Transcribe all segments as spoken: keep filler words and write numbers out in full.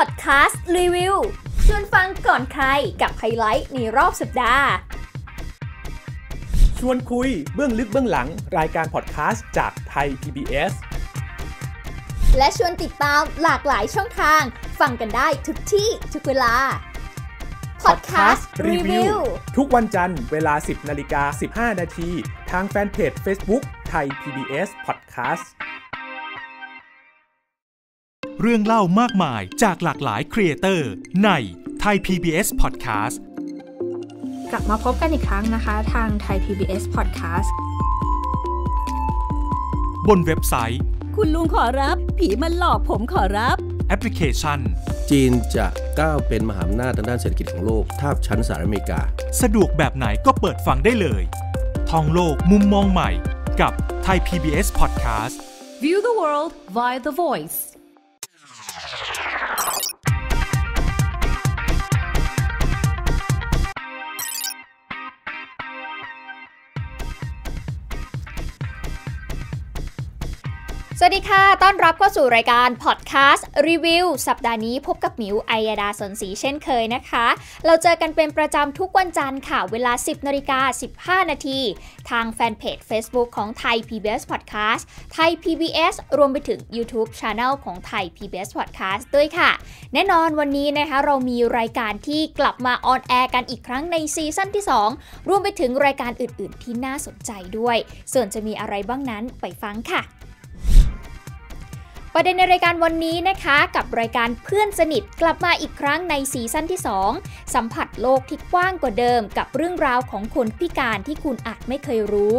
Podcast รีวิวชวนฟังก่อนใครกับไฮไลท์ในรอบสัปดาห์ชวนคุยเบื้องลึกเบื้องหลังรายการพอดแคสต์จากไทย พี บี เอส และชวนติดตามหลากหลายช่องทางฟังกันได้ทุกที่ทุกเวลาพอดแคสต์รีวิวทุกวันจันทร์เวลา สิบนาฬิกาสิบห้านาที นาทีทางแฟนเพจ Facebook ไทย พี บี เอส Podcast เรื่องเล่ามากมายจากหลากหลายครีเอเตอร์ในไทย พี บี เอส Podcastกลับมาพบกันอีกครั้งนะคะทางไทย พี บี เอส Podcast บนเว็บไซต์คุณลุงขอรับผีมันหลอกผมขอรับแอปพลิเคชันจีนจะก้าวเป็นมหาอำนาจทางด้านเศรษฐกิจของโลกทาบชั้นสหรัฐอเมริกาสะดวกแบบไหนก็เปิดฟังได้เลยท่องโลกมุมมองใหม่กับไทย พี บี เอส Podcast View the world via the voiceสวัสดีค่ะต้อนรับเข้าสู่รายการพอดแคสต์รีวิวสัปดาห์นี้พบกับหมิวอัยดาสนศรีเช่นเคยนะคะเราเจอกันเป็นประจำทุกวันจันทร์ค่ะเวลา สิบนาฬิกาสิบห้านาที นาทีทางแฟนเพจ Facebook ของ Thai พี บี เอส Podcast Thai พี บี เอส รวมไปถึง YouTube Channel ของ Thai พี บี เอส Podcast ด้วยค่ะแน่นอนวันนี้นะคะเรามีรายการที่กลับมาออนแอร์กันอีกครั้งในซีซั่นที่สองรวมไปถึงรายการอื่นๆที่น่าสนใจด้วยส่วนจะมีอะไรบ้างนั้นไปฟังค่ะประเด็นในรายการวันนี้นะคะกับรายการเพื่อนสนิทกลับมาอีกครั้งในซีซั่นที่สองสัมผัสโลกที่กว้างกว่าเดิมกับเรื่องราวของคนพิการที่คุณอาจไม่เคยรู้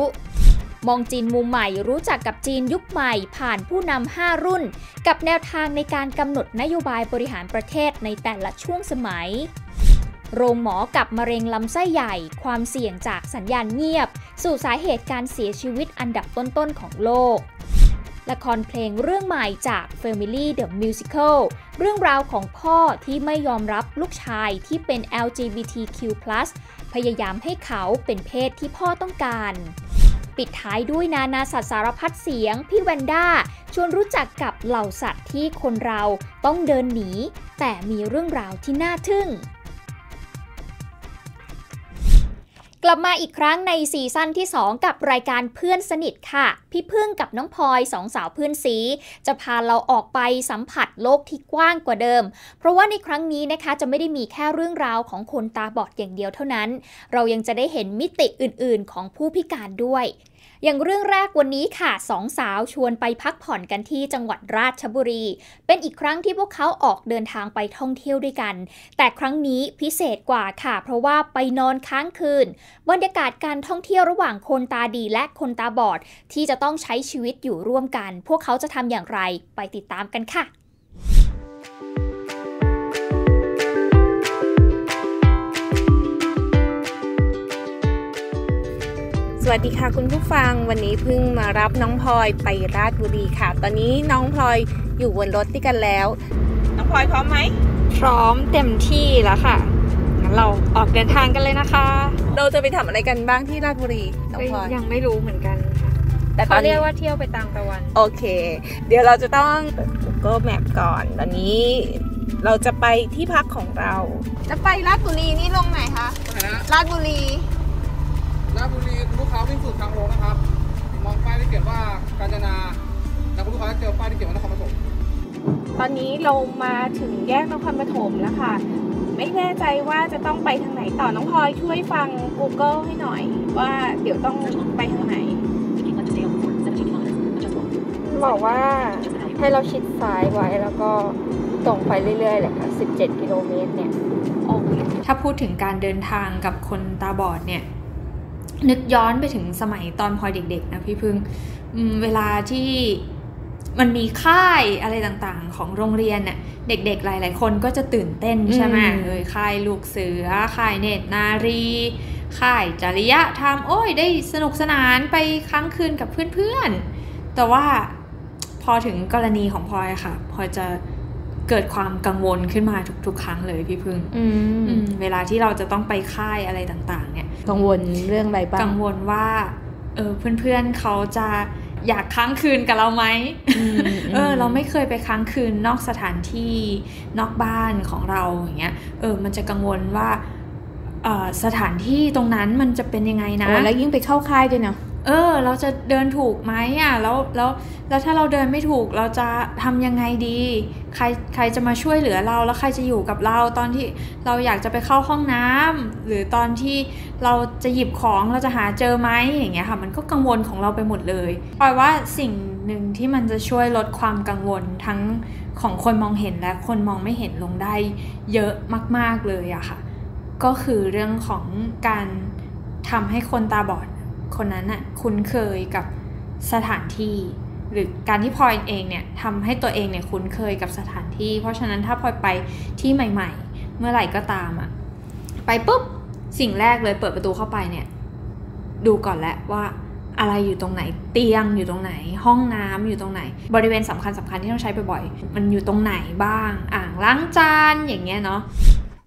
มองจีนมุมใหม่รู้จักกับจีนยุคใหม่ผ่านผู้นำห้ารุ่นกับแนวทางในการกำหนดนโยบายบริหารประเทศในแต่ละช่วงสมัยโรงหมอกับมะเร็งลำไส้ใหญ่ความเสี่ยงจากสัญญาณเงียบสู่สาเหตุการเสียชีวิตอันดับต้นๆของโลกละครเพลงเรื่องใหม่จาก Failmily The Musical เรื่องราวของพ่อที่ไม่ยอมรับลูกชายที่เป็น แอล จี บี ที คิว พลัส พยายามให้เขาเป็นเพศที่พ่อต้องการปิดท้ายด้วยนานาสัตว์สารพัดเสียงพี่แวนด้าชวนรู้จักกับเหล่าสัตว์ที่คนเราต้องเดินหนีแต่มีเรื่องราวที่น่าทึ่งกลับมาอีกครั้งในซีซั่นที่สองกับรายการเพื่อนสนิทค่ะพี่พึ่งกับน้องพลอยสองสาวเพื่อนซีจะพาเราออกไปสัมผัสโลกที่กว้างกว่าเดิมเพราะว่าในครั้งนี้นะคะจะไม่ได้มีแค่เรื่องราวของคนตาบอดอย่างเดียวเท่านั้นเรายังจะได้เห็นมิติอื่นๆของผู้พิการด้วยอย่างเรื่องแรกวันนี้ค่ะสองสาวชวนไปพักผ่อนกันที่จังหวัดราชบุรีเป็นอีกครั้งที่พวกเขาออกเดินทางไปท่องเที่ยวด้วยกันแต่ครั้งนี้พิเศษกว่าค่ะเพราะว่าไปนอนค้างคืนบรรยากาศการท่องเที่ยวระหว่างคนตาดีและคนตาบอดที่จะต้องใช้ชีวิตอยู่ร่วมกันพวกเขาจะทำอย่างไรไปติดตามกันค่ะสวัสดีค่ะคุณผู้ฟังวันนี้เพิ่งมารับน้องพลอยไปราชบุรีค่ะตอนนี้น้องพลอยอยู่บนรถด้วยกันแล้วน้องพลอยพร้อมไหมพร้อมเต็มที่แล้วค่ะงั้นเราออกเดินทางกันเลยนะคะเราจะไปทำอะไรกันบ้างที่ราชบุรีน้องพลอยยังไม่รู้เหมือนกันค่ะแต่เขาเรียกว่าเที่ยวไปตามตะวันโอเคเดี๋ยวเราจะต้อง Google Map ก่อนตอนนี้เราจะไปที่พักของเราจะไปราชบุรีนี่ลงไหนคะราชบุรีราชบุรีลูกค้าวิ่งสุดทางลงนะครับมองป้ายที่เขียนว่ากาญจนาแล้วลูกค้าเจอป้ายที่เขียนว่านครปฐมตอนนี้เรามาถึงแยกนครปฐมแล้วค่ะไม่แน่ใจว่าจะต้องไปทางไหนต่อน้องพลอยช่วยฟัง Google ให้หน่อยว่าเดี๋ยวต้องไปทางไหนบอกว่าให้เราชิดซ้ายไว้แล้วก็ตรงไปเรื่อยๆแหละค่ะสิบเจ็ดกิโลเมตรเนี่ยถ้าพูดถึงการเดินทางกับคนตาบอดเนี่ยนึกย้อนไปถึงสมัยตอนพลอยเด็กๆนะพี่พึ่งเวลาที่มันมีค่ายอะไรต่างๆของโรงเรียนน่ะเด็กๆหลายๆคนก็จะตื่นเต้นใช่ไหมเอ้ยค่ายลูกเสือค่ายเนตรนารีค่ายจริยธรรมโอ้ยได้สนุกสนานไปค้างคืนกับเพื่อนๆแต่ว่าพอถึงกรณีของพลอยค่ะพลอยจะเกิดความกังวลขึ้นมาทุกๆครั้งเลยพี่พึ่งเวลาที่เราจะต้องไปค่ายอะไรต่างๆเนี่ยกังวลเรื่องอะไรบ้างกังวลว่าเออเพื่อนๆ เ, เขาจะ อยากค้างคืนกับเราไหม เออเราไม่เคยไปค้างคืนนอกสถานที่นอกบ้านของเราอย่างเงี้ยเออมันจะกังวลว่าเออสถานที่ตรงนั้นมันจะเป็นยังไงนะแล้วยิ่งไปเข้าค่ายด้วยเนาะเออเราจะเดินถูกไหมอ่ะแล้วแล้วแล้วถ้าเราเดินไม่ถูกเราจะทำยังไงดีใครใครจะมาช่วยเหลือเราแล้วใครจะอยู่กับเราตอนที่เราอยากจะไปเข้าห้องน้ำหรือตอนที่เราจะหยิบของเราจะหาเจอไหมอย่างเงี้ยค่ะมันก็กังวลของเราไปหมดเลยปอยว่าสิ่งหนึ่งที่มันจะช่วยลดความกังวลทั้งของคนมองเห็นและคนมองไม่เห็นลงได้เยอะมากๆเลยอะค่ะก็คือเรื่องของการทำให้คนตาบอดคนนั้นน่ะคุ้นเคยกับสถานที่หรือการที่พลอยเองเนี่ยทำให้ตัวเองเนี่ยคุ้นเคยกับสถานที่เพราะฉะนั้นถ้าพลอยไปที่ใหม่ๆเมื่อไหร่ก็ตามอ่ะไปปุ๊บสิ่งแรกเลยเปิดประตูเข้าไปเนี่ยดูก่อนแล้วว่าอะไรอยู่ตรงไหนเตียงอยู่ตรงไหนห้องน้ำอยู่ตรงไหนบริเวณสำคัญสำคัญที่ต้องใช้บ่อยๆมันอยู่ตรงไหนบ้างอ่างล้างจานอย่างเงี้ยเนาะ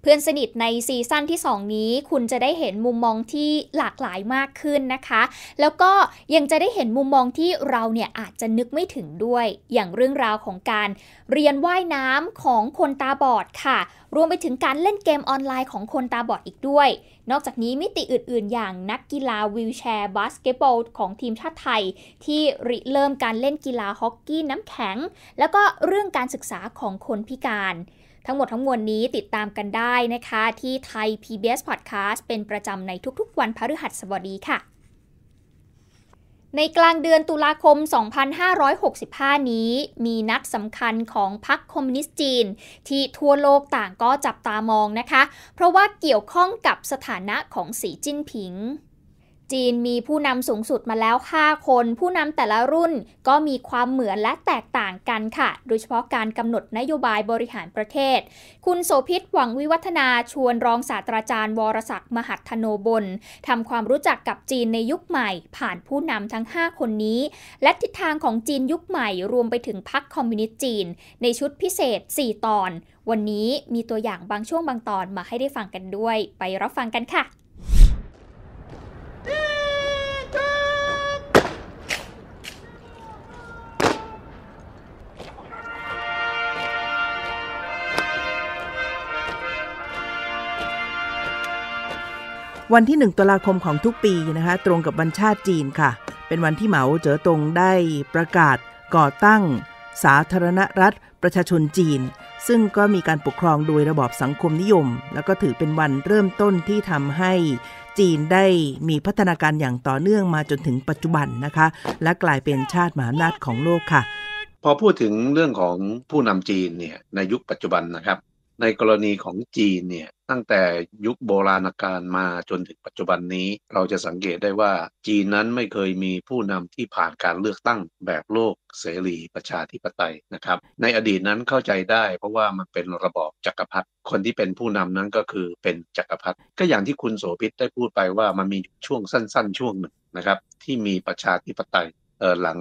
เพื่อนสนิทในซีซั่นที่สองนี้คุณจะได้เห็นมุมมองที่หลากหลายมากขึ้นนะคะแล้วก็ยังจะได้เห็นมุมมองที่เราเนี่ยอาจจะนึกไม่ถึงด้วยอย่างเรื่องราวของการเรียนว่ายน้ำของคนตาบอดค่ะรวมไปถึงการเล่นเกมออนไลน์ของคนตาบอดอีกด้วยนอกจากนี้มิติอื่นๆอย่างนักกีฬาวีลแชร์บาสเกตบอลของทีมชาติไทยที่ริเริ่มการเล่นกีฬาฮอกกี้น้ำแข็งแล้วก็เรื่องการศึกษาของคนพิการทั้งหมดทั้งมวลนี้ติดตามกันได้นะคะที่ไทย พี บี เอส Podcast เป็นประจำในทุกๆวันพฤหัสบดีค่ะในกลางเดือนตุลาคมสองพันห้าร้อยหกสิบห้านี้มีนัดสำคัญของพรรคคอมมิวนิสต์จีนที่ทั่วโลกต่างก็จับตามองนะคะเพราะว่าเกี่ยวข้องกับสถานะของสีจิ้นผิงจีนมีผู้นำสูงสุดมาแล้วห้าคนผู้นำแต่ละรุ่นก็มีความเหมือนและแตกต่างกันค่ะโดยเฉพาะการกำหนดนโยบายบริหารประเทศคุณโสภิตหวังวิวัฒนาชวนรองศาสตราจารย์วรศักดิ์มหัทธโนบลทำความรู้จักกับจีนในยุคใหม่ผ่านผู้นำทั้งห้าคนนี้และทิศทางของจีนยุคใหม่รวมไปถึงพรรคคอมมิวนิสต์จีนในชุดพิเศษสี่ตอนวันนี้มีตัวอย่างบางช่วงบางตอนมาให้ได้ฟังกันด้วยไปรับฟังกันค่ะวันที่หนึ่งตุลาคมของทุกปีนะคะตรงกับวันชาติจีนค่ะเป็นวันที่เหมาเจ๋อตงได้ประกาศก่อตั้งสาธารณรัฐประชาชนจีนซึ่งก็มีการปกครองโดยระบอบสังคมนิยมแล้วก็ถือเป็นวันเริ่มต้นที่ทำให้จีนได้มีพัฒนาการอย่างต่อเนื่องมาจนถึงปัจจุบันนะคะและกลายเป็นชาติมหาอำนาจของโลกค่ะพอพูดถึงเรื่องของผู้นำจีนเนี่ยในยุคปัจจุบันนะครับในกรณีของจีนเนี่ยตั้งแต่ยุคโบราณกาลมาจนถึงปัจจุบันนี้เราจะสังเกตได้ว่าจีนนั้นไม่เคยมีผู้นำที่ผ่านการเลือกตั้งแบบโลกเสรีประชาธิปไตยนะครับในอดีตนั้นเข้าใจได้เพราะว่ามันเป็นระบอบจักรพรรดิคนที่เป็นผู้นำนั้นก็คือเป็นจักรพรรดิก็อย่างที่คุณโสภิตได้พูดไปว่ามันมีช่วงสั้นๆช่วงหนึ่งนะครับที่มีประชาธิปไตยเอ่อหลัง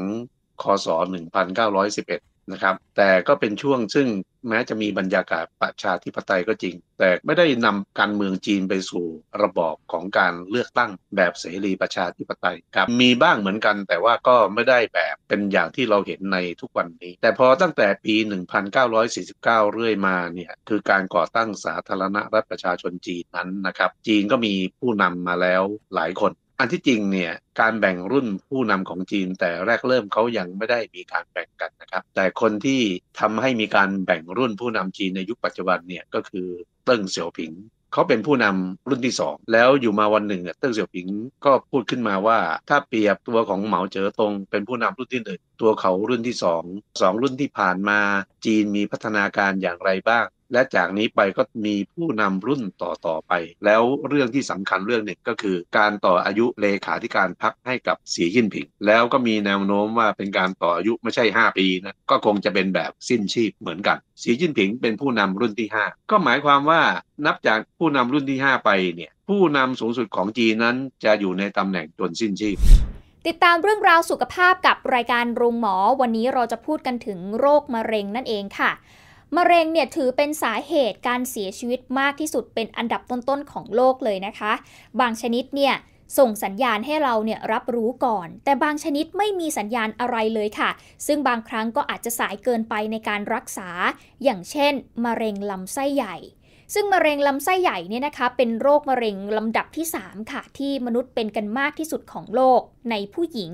ค.ศ.หนึ่งพันเก้าร้อยสิบเอ็ดนะครับแต่ก็เป็นช่วงซึ่งแม้จะมีบรรยากาศประชาธิปไตยก็จริงแต่ไม่ได้นำการเมืองจีนไปสู่ระบอบของการเลือกตั้งแบบเสรีประชาธิปไตยครับมีบ้างเหมือนกันแต่ว่าก็ไม่ได้แบบเป็นอย่างที่เราเห็นในทุกวันนี้แต่พอตั้งแต่ปีหนึ่งพันเก้าร้อยสี่สิบเก้าเรื่อยมาเนี่ยคือการก่อตั้งสาธารณรัฐประชาชนจีนนั้นนะครับจีนก็มีผู้นำมาแล้วหลายคนอันที่จริงเนี่ยการแบ่งรุ่นผู้นำของจีนแต่แรกเริ่มเขายังไม่ได้มีการแบ่งกันนะครับแต่คนที่ทำให้มีการแบ่งรุ่นผู้นำจีนในยุคปัจจุบันเนี่ยก็คือเติ้งเสี่ยวผิงเขาเป็นผู้นำรุ่นที่สองแล้วอยู่มาวันหนึ่งเติ้งเสี่ยวผิงก็พูดขึ้นมาว่าถ้าเปรียบตัวของเหมาเจ๋อตงเป็นผู้นำรุ่นที่หนึ่งตัวเขารุ่นที่สองสองรุ่นที่ผ่านมาจีนมีพัฒนาการอย่างไรบ้างและจากนี้ไปก็มีผู้นำรุ่นต่อๆไปแล้วเรื่องที่สำคัญเรื่องหนึ่งก็คือการต่ออายุเลขาธิการพรรคให้กับสีจิ้นผิงแล้วก็มีแนวโน้มว่าเป็นการต่ออายุไม่ใช่ห้าปีนะก็คงจะเป็นแบบสิ้นชีพเหมือนกันสีจิ้นผิงเป็นผู้นำรุ่นที่ห้าก็หมายความว่านับจากผู้นำรุ่นที่ห้าไปเนี่ยผู้นำสูงสุดของจีนนั้นจะอยู่ในตำแหน่งจนสิ้นชีพติดตามเรื่องราวสุขภาพกับรายการโรงหมอวันนี้เราจะพูดกันถึงโรคมะเร็งนั่นเองค่ะมะเร็งเนี่ยถือเป็นสาเหตุการเสียชีวิตมากที่สุดเป็นอันดับต้นๆของโลกเลยนะคะบางชนิดเนี่ย ส่งสัญญาณให้เราเนี่ยรับรู้ก่อนแต่บางชนิดไม่มีสัญญาณอะไรเลยค่ะซึ่งบางครั้งก็อาจจะสายเกินไปในการรักษาอย่างเช่นมะเร็งลำไส้ใหญ่ซึ่งมะเร็งลำไส้ใหญ่เนี่ยนะคะเป็นโรคมะเร็งลำดับที่สามค่ะที่มนุษย์เป็นกันมากที่สุดของโลกในผู้หญิง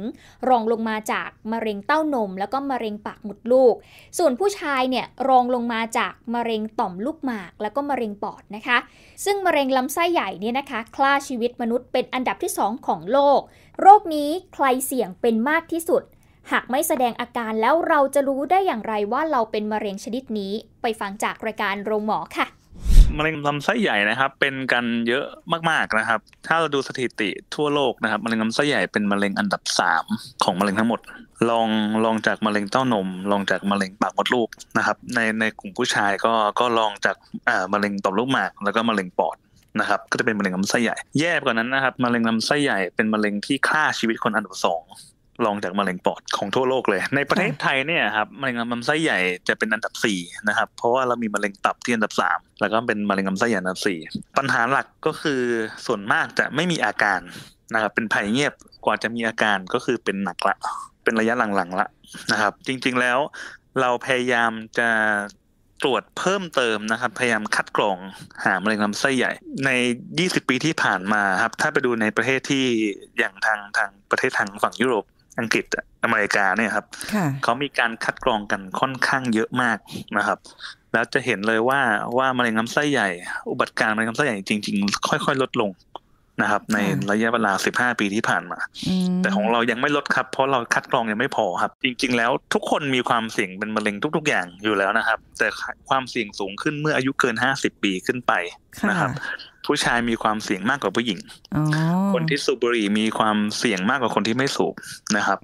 รองลงมาจากมะเร็งเต้านมแล้วก็มะเร็งปากมดลูกส่วนผู้ชายเนี่ยรองลงมาจากมะเร็งต่อมลูกหมากแล้วก็มะเร็งปอดนะคะซึ่งมะเร็งลำไส้ใหญ่เนี่ยนะคะฆ่าชีวิตมนุษย์เป็นอันดับที่สองของโลกโรคนี้ใครเสี่ยงเป็นมากที่สุดหากไม่แสดงอาการแล้วเราจะรู้ได้อย่างไรว่าเราเป็นมะเร็งชนิดนี้ไปฟังจากรายการโรงหมอค่ะมะเร็งลำไส้ใหญ่นะครับเป็นกันเยอะมากๆนะครับถ้าเราดูสถิติทั่วโลกนะครับมะเร็งลำไส้ใหญ่เป็นมะเร็งอันดับสามของมะเร็งทั้งหมดลองลองจากมะเร็งเต้านมลองจากมะเร็งปากมดลูกนะครับในในกลุ่มผู้ชายก็ก็ลองจากอ่ามะเร็งต่อมลูกหมากแล้วก็มะเร็งปอดนะครับก็จะเป็นมะเร็งลำไส้ใหญ่แย่กว่านั้นนะครับมะเร็งลำไส้ใหญ่เป็นมะเร็งที่ฆ่าชีวิตคนอันดับสองรองจากมะเร็งปอดของทั่วโลกเลยในประเทศไทยเนี่ยครับมะเร็งลำไส้ใหญ่จะเป็นอันดับสี่นะครับเพราะว่าเรามีมะเร็งตับที่อันดับสามแล้วก็เป็นมะเร็งลำไส้ใหญ่อันดับสี่ปัญหาหลักก็คือส่วนมากจะไม่มีอาการนะครับเป็นภัยเงียบกว่าจะมีอาการก็คือเป็นหนักละเป็นระยะหลังๆละนะครับจริงๆแล้วเราพยายามจะตรวจเพิ่มเติมนะครับพยายามคัดกรองหามะเร็งลำไส้ใหญ่ในยี่สิบปีที่ผ่านมาครับถ้าไปดูในประเทศที่อย่างทางทางประเทศทางฝั่งยุโรปอังกฤษอเมริกาเนี่ยครับเขามีการคัดกรองกันค่อนข้างเยอะมากนะครับแล้วจะเห็นเลยว่าว่ามะเร็งลำไส้ใหญ่อุบัติการมะเร็งลำไส้ใหญ่จริงๆค่อยๆลดลงนะครับในระยะเวลาสิบห้าปีที่ผ่านมาแต่ของเรายังไม่ลดครับเพราะเราคัดกรองยังไม่พอครับจริงๆแล้วทุกคนมีความเสี่ยงเป็นมะเร็งทุกๆอย่างอยู่แล้วนะครับแต่ความเสี่ยงสูงขึ้นเมื่ออายุเกินห้าสิบปีขึ้นไปนะครับผู้ชายมีความเสี่ยงมากกว่าผู้หญิงคนที่สูบบุหรี่มีความเสี่ยงมากกว่าคนที่ไม่สูบนะครับ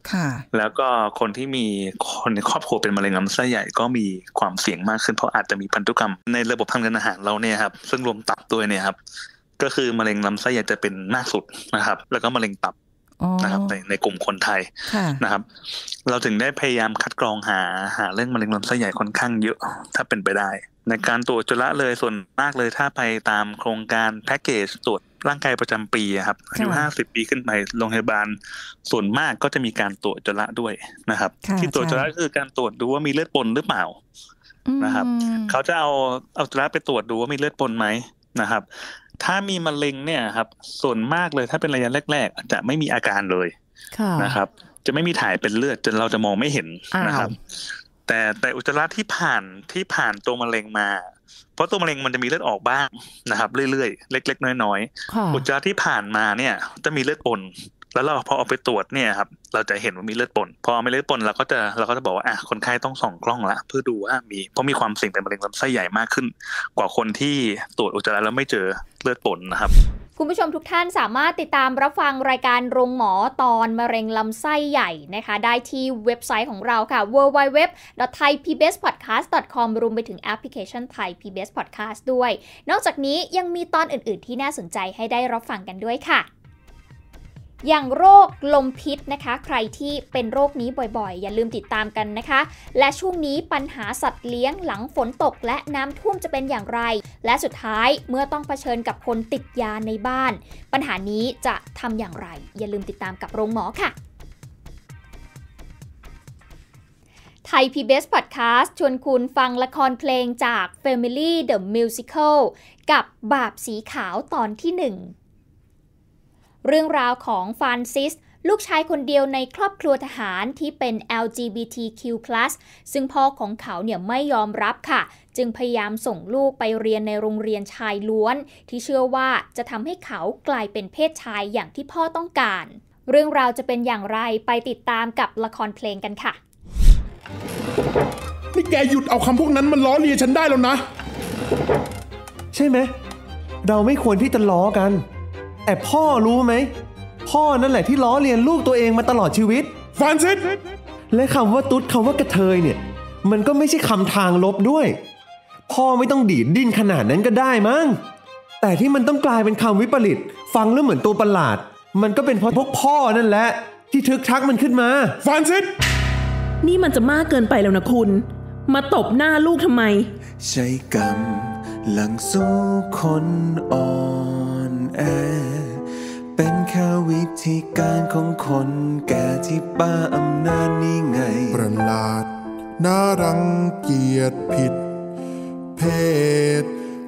แล้วก็คนที่มีคนในครอบครัวเป็นมะเร็งลำไส้ใหญ่ก็มีความเสี่ยงมากขึ้นเพราะอาจจะมีพันธุกรรมในระบบทางเดินอาหารเราเนี่ยครับซึ่งรวมตับด้วยเนี่ยครับก็คือมะเร็งลำไส้ใหญ่จะเป็นมากสุดนะครับแล้วก็มะเร็งตับนะครับในในกลุ่มคนไทยนะครับเราถึงได้พยายามคัดกรองหาหาเรื่องมะเร็งลำไส้ใหญ่ค่อนข้างเยอะถ้าเป็นไปได้ในการตรวจจุลเลยส่วนมากเลยถ้าไปตามโครงการแพ็กเกจตรวจร่างกายประจำปีครับอายุห้าสิบปีขึ้นไปโรงพยาบาลส่วนมากก็จะมีการตรวจจุลด้วยนะครับที่ตรวจจุลคือการตรวจดูว่ามีเลือดปนหรือเปล่านะครับเขาจะเอาเอาจุลไปตรวจดูว่ามีเลือดปนไหมนะครับถ้ามีมะเร็งเนี่ยครับส่วนมากเลยถ้าเป็นระยะแรกๆจะไม่มีอาการเลยนะครับจะไม่มีถ่ายเป็นเลือดจนเราจะมองไม่เห็นนะครับแต่แต่อุจจาระที่ผ่านที่ผ่านตัวมะเร็งมาเพราะตัวมะเร็งมันจะมีเลือดออกบ้างนะครับเรื่อยๆเล็กๆน้อยๆอุจจาระที่ผ่านมาเนี่ยจะมีเลือดปนแล้วเราพอเอาไปตรวจเนี่ยครับเราจะเห็นว่ามีเลือดปนพอมีเลือดปนเราก็จะเราก็จะบอกว่าอ่ะคนไข้ต้องส่องกล้องละเพื่อดูว่ามีเพราะมีความเสี่ยงเป็นมะเร็งลำไส้ใหญ่มากขึ้นกว่าคนที่ตรวจอุจจาระแล้วไม่เจอเลือดปนนะครับคุณผู้ชมทุกท่านสามารถติดตามรับฟังรายการโรงหมอตอนมะเร็งลำไส้ใหญ่นะคะได้ที่เว็บไซต์ของเราค่ะ ดับเบิลยู ดับเบิลยู ดับเบิลยู ดอท ไทย พี บี เอส พอดแคสต์ ดอท คอม รวมไปถึงแอปพลิเคชัน Thai พี บี เอส Podcast ด้วยนอกจากนี้ยังมีตอนอื่นๆที่น่าสนใจให้ได้รับฟังกันด้วยค่ะอย่างโรคลมพิษนะคะใครที่เป็นโรคนี้บ่อยๆอย่าลืมติดตามกันนะคะและช่วงนี้ปัญหาสัตว์เลี้ยงหลังฝนตกและน้ำท่วมจะเป็นอย่างไรและสุดท้ายเมื่อต้องเผชิญกับคนติดยาในบ้านปัญหานี้จะทำอย่างไรอย่าลืมติดตามกับโรงหมอค่ะไทย พี บี เอส Podcast ชวนคุณฟังละครเพลงจาก Failmily The Musical กับบาปสีขาวตอนที่หนึ่งเรื่องราวของฟรานซิสลูกชายคนเดียวในครอบครัวทหารที่เป็น แอล จี บี ที คิว พลัส ซึ่งพ่อของเขาเนี่ยไม่ยอมรับค่ะจึงพยายามส่งลูกไปเรียนในโรงเรียนชายล้วนที่เชื่อว่าจะทำให้เขากลายเป็นเพศชายอย่างที่พ่อต้องการเรื่องราวจะเป็นอย่างไรไปติดตามกับละครเพลงกันค่ะนี่แกหยุดเอาคำพวกนั้นมันล้อเลียนฉันได้แล้วนะใช่ไหมเราไม่ควรที่จะล้อกันแต่พ่อรู้ไหมพ่อนั่นแหละที่ล้อเลียนลูกตัวเองมาตลอดชีวิตฟรานซิสและคำว่าตุ๊ดคำว่ากระเทยเนี่ยมันก็ไม่ใช่คำทางลบด้วยพ่อไม่ต้องดีดดิ้นขนาดนั้นก็ได้มั้งแต่ที่มันต้องกลายเป็นคำวิปริตฟังแล้วเหมือนตัวประหลาดมันก็เป็นเพราะพวกพ่อนั่นแหละที่ทึกทักมันขึ้นมาฟรานซิสนี่มันจะมากเกินไปแล้วนะคุณมาตบหน้าลูกทำไมใช้กรรมหลังสู้คนอ่อนแอ เป็นแค่วิธีการของคนแก่ที่ป้าอำนาจนี่ไงประหลาดน่ารังเกียจผิดเพศ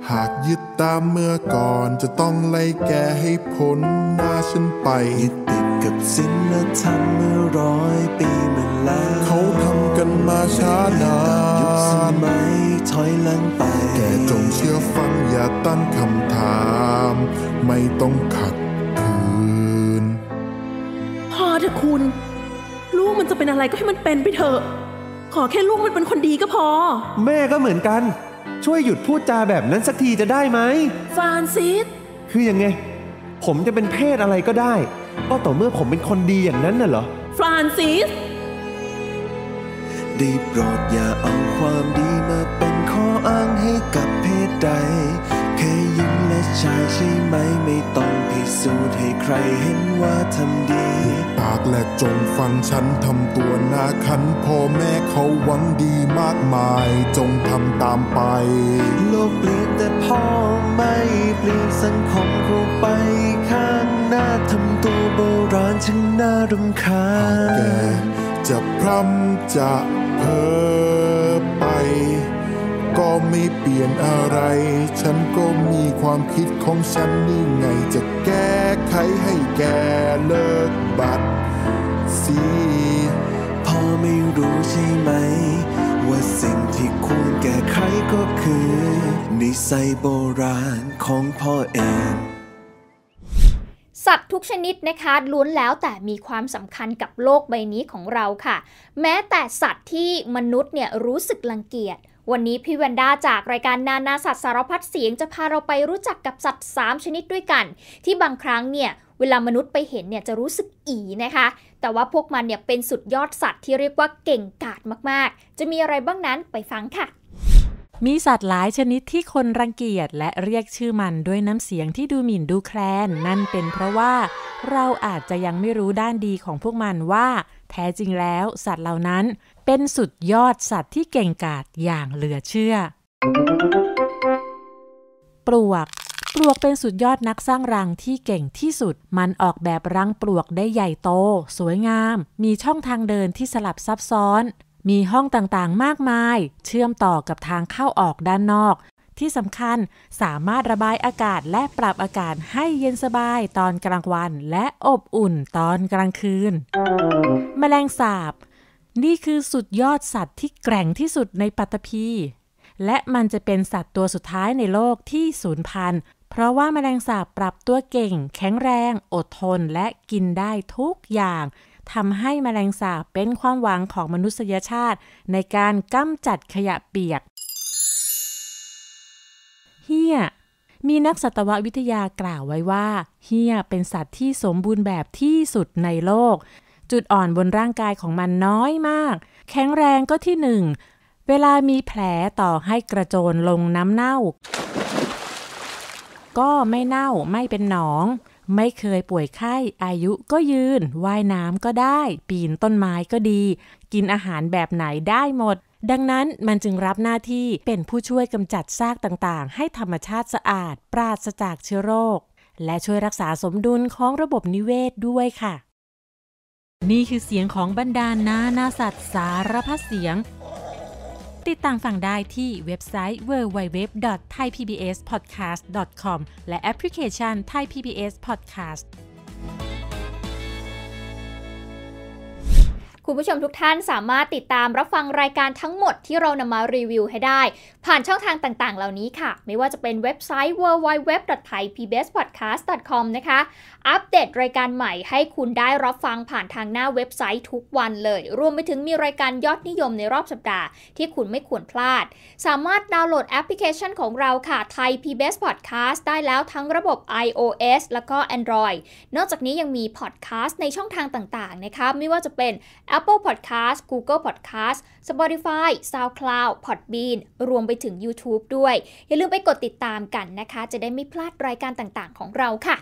หากยึดตามเมื่อก่อนจะต้องไล่แกให้พ้นหน้าฉันไปยึดติดกับศีลธรรมเมื่อร้อยปีมาแล้วเขาทำกันมาช้านานยุคสมัยถอยหลังไปแกจงเชื่อฟังอย่าตั้งคำถามไม่ต้องขัดขืนพอเถอะคุณลูกมันจะเป็นอะไรก็ให้มันเป็นไปเถอะขอแค่ลูกมันเป็นคนดีก็พอแม่ก็เหมือนกันช่วยหยุดพูดจาแบบนั้นสักทีจะได้ไหมฟรานซิสคือยังไงผมจะเป็นเพศอะไรก็ได้ก็ต่อเมื่อผมเป็นคนดีอย่างนั้นน่ะเหรอฟรานซิสได้โปรดอย่าเอาความดีมาเป็นข้ออ้างให้กับเพศใดแค่หญิงและชายใช่ไหมไม่ต้องพิสูจน์ให้ใครเห็นว่าทำดีปากและจงฟังฉันทำตัวน่าขันพ่อแม่เขาหวังดีมากมายจงทำตามไปโลกเปลี่ยนแต่พ่อไม่เปลี่ยนสังคมเข้าไปข้างหน้าทำตัวโบราณช่างน่ารำคาญแกจะพร่ำจะเพ้อไปก็ไม่เปลี่ยนอะไรฉันก็มีความคิดของฉันนี่ไงจะแก้ไขให้แกเลิกบัดสีพ่อไม่รู้ใช่ไหมว่าสิ่งที่ควรแก้ไขก็คือนิสัยโบราณของพ่อเองสัตว์ทุกชนิดนะคะล้วนแล้วแต่มีความสำคัญกับโลกใบนี้ของเราค่ะแม้แต่สัตว์ที่มนุษย์เนี่ยรู้สึกรังเกียจวันนี้พี่แวนด้าจากรายการนานาสัตว์สารพัดเสียงจะพาเราไปรู้จักกับสัตว์สามชนิดด้วยกันที่บางครั้งเนี่ยเวลามนุษย์ไปเห็นเนี่ยจะรู้สึกอีนะคะแต่ว่าพวกมันเนี่ยเป็นสุดยอดสัตว์ที่เรียกว่าเก่งกาจมากๆจะมีอะไรบ้างนั้นไปฟังค่ะมีสัตว์หลายชนิดที่คนรังเกียจและเรียกชื่อมันด้วยน้ำเสียงที่ดูหมิ่นดูแคลนนั่นเป็นเพราะว่าเราอาจจะยังไม่รู้ด้านดีของพวกมันว่าแท้จริงแล้วสัตว์เหล่านั้นเป็นสุดยอดสัตว์ที่เก่งกาจอย่างเหลือเชื่อปลวกปลวกเป็นสุดยอดนักสร้างรังที่เก่งที่สุดมันออกแบบรังปลวกได้ใหญ่โตสวยงามมีช่องทางเดินที่สลับซับซ้อนมีห้องต่างๆมากมายเชื่อมต่อกับทางเข้าออกด้านนอกที่สำคัญสามารถระบายอากาศและปรับอากาศให้เย็นสบายตอนกลางวันและอบอุ่นตอนกลางคืนแมลงสาบนี่คือสุดยอดสัตว์ที่แกร่งที่สุดในปฐพีและมันจะเป็นสัตว์ตัวสุดท้ายในโลกที่สูญพันธุ์เพราะว่าแมลงสาบปรับตัวเก่งแข็งแรงอดทนและกินได้ทุกอย่างทำให้แมลงสาบเป็นความหวังของมนุษยชาติในการกำจัดขยะเปียกเหี้ยมีนักสัตววิทยากล่าวไว้ว่าเหี้ยเป็นสัตว์ที่สมบูรณ์แบบที่สุดในโลกจุดอ่อนบนร่างกายของมันน้อยมากแข็งแรงก็ที่หนึ่งเวลามีแผลต่อให้กระโจนลงน้ำเน่าก็ไม่เน่าไม่เป็นหนองไม่เคยป่วยไข้อายุก็ยืนว่ายน้ำก็ได้ปีนต้นไม้ก็ดีกินอาหารแบบไหนได้หมดดังนั้นมันจึงรับหน้าที่เป็นผู้ช่วยกำจัดซากต่างๆให้ธรรมชาติสะอาดปราศจากเชื้อโรคและช่วยรักษาสมดุลของระบบนิเวศด้วยค่ะนี่คือเสียงของบรรดานานาสัตว์สารพัดเสียงติดตามฟังได้ที่เว็บไซต์ ดับเบิลยู ดับเบิลยู ดับเบิลยู ดอท ไทย พี บี เอส พอดแคสต์ ดอท คอม และแอปพลิเคชัน Thai พี บี เอส Podcast คุณผู้ชมทุกท่านสามารถติดตามรับฟังรายการทั้งหมดที่เรานำมารีวิวให้ได้ผ่านช่องทางต่างๆเหล่านี้ค่ะไม่ว่าจะเป็นเว็บไซต์ ดับเบิลยู ดับเบิลยู ดับเบิลยู ดอท ไทย พี บี เอส พอดแคสต์ ดอท คอม นะคะอัปเดตรายการใหม่ให้คุณได้รับฟังผ่านทางหน้าเว็บไซต์ทุกวันเลยรวมไปถึงมีรายการยอดนิยมในรอบสัปดาห์ที่คุณไม่ควรพลาดสามารถดาวน์โหลดแอปพลิเคชันของเราค่ะ Thai พี บี เอส Podcast ได้แล้วทั้งระบบ ไอ โอ เอส แล้วก็ Android นอกจากนี้ยังมี Podcast ในช่องทางต่างๆนะคะไม่ว่าจะเป็น Apple Podcast Google Podcast Spotify SoundCloud Podbean รวมไปถึง YouTube ด้วยอย่าลืมไปกดติดตามกันนะคะจะได้ไม่พลาดรายการต่างๆของเราค่ะ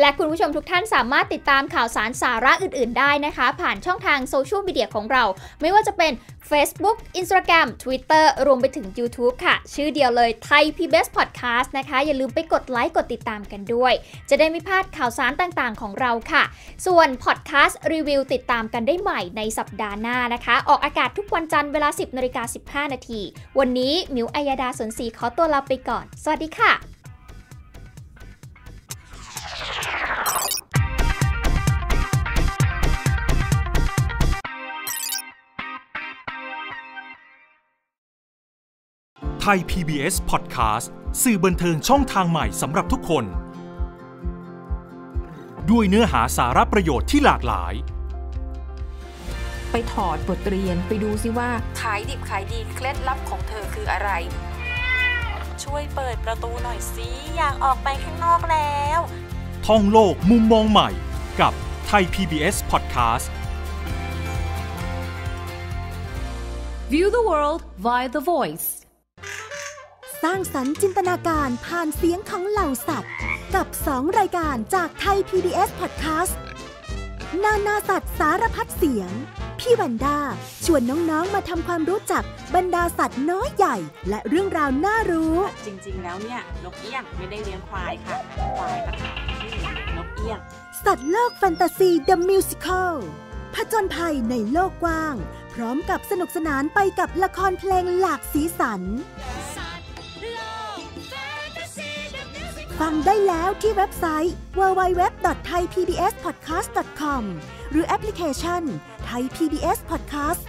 และคุณผู้ชมทุกท่านสามารถติดตามข่าวสารสาระอื่นๆได้นะคะผ่านช่องทางโซเชียลมีเดียของเราไม่ว่าจะเป็น Facebook Instagram Twitter รวมไปถึง YouTube ค่ะชื่อเดียวเลย Thai พี บี เอส Podcast นะคะอย่าลืมไปกดไลค์กดติดตามกันด้วยจะได้ไม่พลาดข่าวสารต่างๆของเราค่ะส่วน Podcast รีวิวติดตามกันได้ใหม่ในสัปดาห์หน้านะคะออกอากาศทุกวันจันทร์เวลา สิบนาฬิกาสิบห้านาที นาทีวันนี้มิวอัยดาสนศรีขอตัวลาไปก่อนสวัสดีค่ะไทย พี บี เอส Podcast สื่อบันเทิงช่องทางใหม่สำหรับทุกคนด้วยเนื้อหาสาระประโยชน์ที่หลากหลายไปถอดบทเรียนไปดูซิว่าขายดิบขายดีเคล็ดลับของเธอคืออะไรช่วยเปิดประตูหน่อยสิอยากออกไปข้างนอกแล้วท่องโลกมุมมองใหม่กับไทย พี บี เอส Podcast View the world via the voiceสร้างสรรค์จินตนาการผ่านเสียงของเหล่าสัตว์กับสองรายการจากไทย พี บี เอส Podcast นานาสัตว์สารพัดเสียงพี่วันด้าชวนน้องๆมาทำความรู้จักบรรดาสัตว์น้อยใหญ่และเรื่องราวน่ารู้จริงๆแล้วเนี่ยนกเอี้ยงไม่ได้เลี้ยงควายค่ะควายก็ชื่อนกเอี้ยงสัตว์โลกแฟนตาซี The Musical ผจญภัยในโลกกว้างพร้อมกับสนุกสนานไปกับละครเพลงหลากสีสันฟังได้แล้วที่เว็บไซต์ ดับเบิลยู ดับเบิลยู ดับเบิลยู ดอท ไทย พี บี เอส พอดแคสต์ ดอท คอม หรือแอปพลิเคชัน Thai พี บี เอส Podcast